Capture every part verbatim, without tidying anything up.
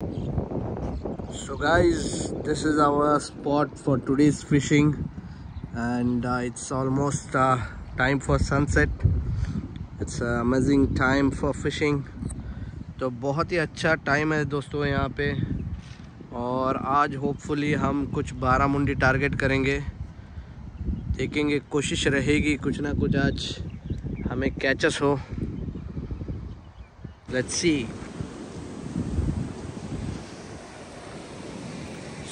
So guys, this is our spot for today's fishing, and uh, it's almost uh, time for sunset. It's an amazing time for fishing. तो बहुत ही अच्छा time है दोस्तों यहाँ पे, और आज hopefully हम कुछ बारह मुंडी target करेंगे. देखेंगे, कोशिश रहेगी कुछ ना कुछ आज हमें catches हो. Let's see.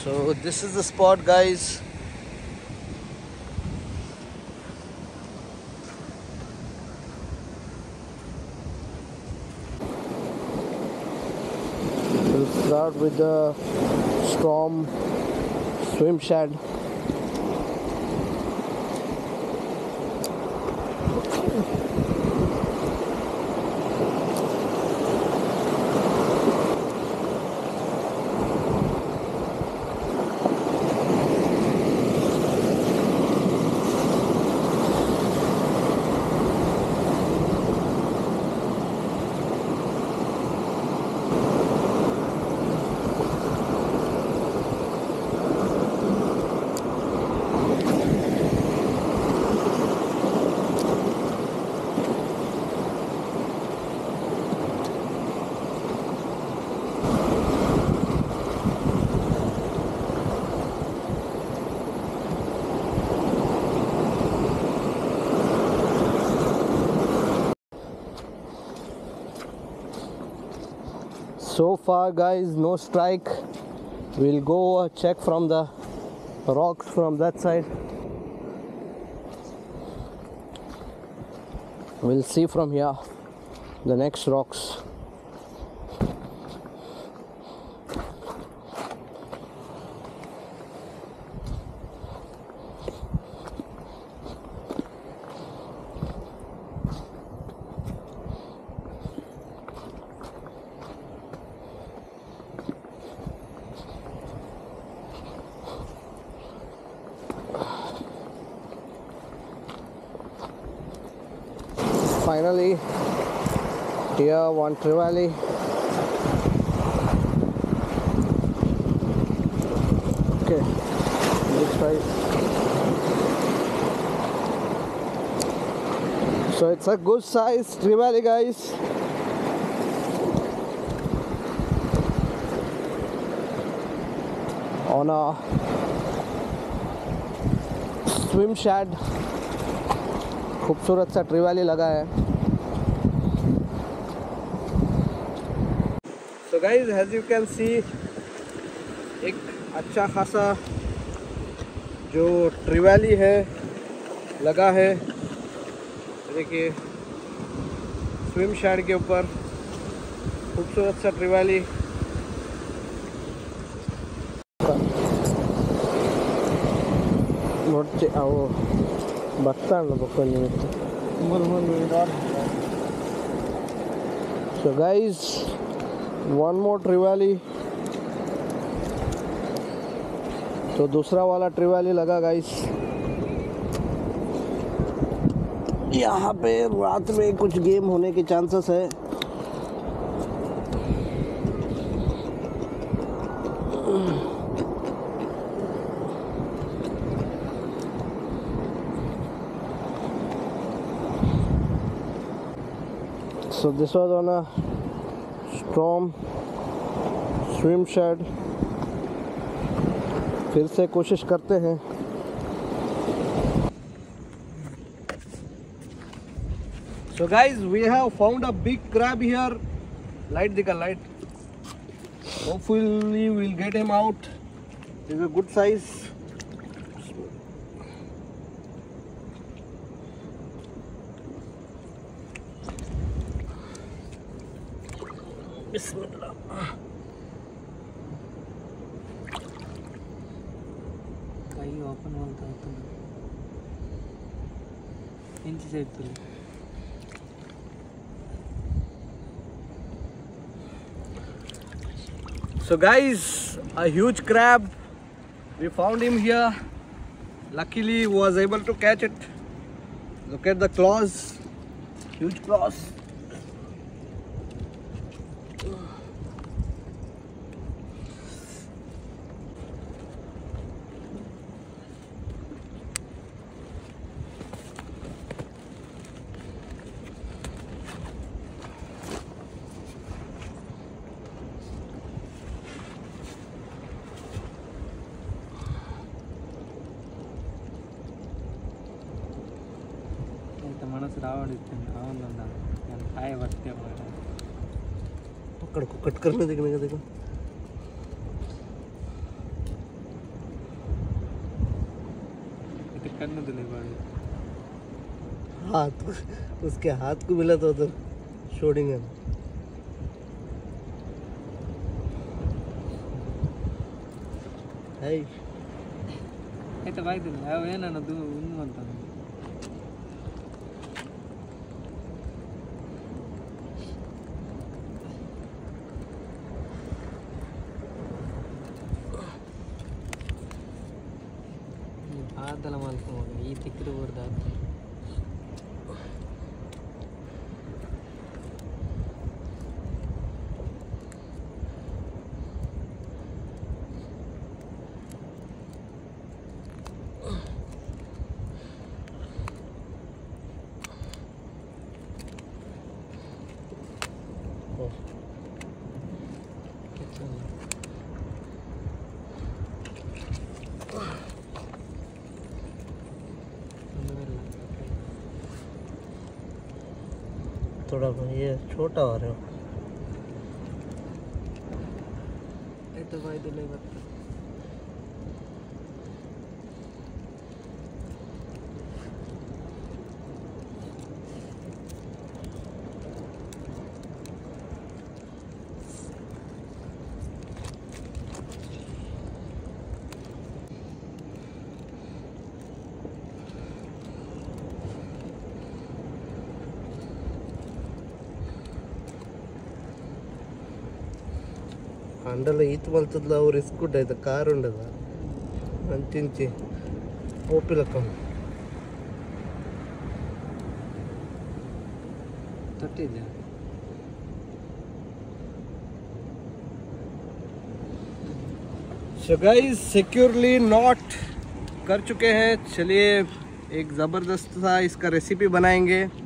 So this is the spot, guys. We'll start with the Storm Swimshad. So far, guys, no strike. We'll go check from the rocks from that side. We'll see from here the next rocks. Finally, here one trevally. Okay, looks right. So it's a good size trevally, guys. On a swim shad. खूबसूरत सा ट्रिवाली लगा है. So guys, as you can see, एक अच्छा खासा जो ट्रिवाली है लगा है. देखिए स्विम शैड के ऊपर खूबसूरत सा ट्रिवाली. मोटे आओ Battan So guys, one more trivali. So dusra wala trivali laga, guys. यहाँ पे रात में कुछ गेम होने के chances है. So this was on a Storm Swimshad. फिर से कोशिश करते हैं. So guys, we have found a big crab here. Light दिखा light. Hopefully we'll get him out. He's a good size. Bismillah. Kai open all the time. Inch side to. So guys, a huge crab. We found him here. Luckily, was able to catch it. Look at the claws. Huge claws. पकड़ को cut करने देखने का देखो। करने तो नहीं पड़े हाथ उसके हाथ को मिला तो उधर शोडिंग है। Hey. Hey, the bike didn't have in and do one time. You think it over that. थोड़ा ये छोटा हो रहा है तो भाई दिले बता अंडल इत बल्तद और स्कूट आयता कार अंति ओपिल So guys securely not कर चुके हैं। चलिए एक ज़बरदस्त सा इसका रेसिपी बनाएंगे।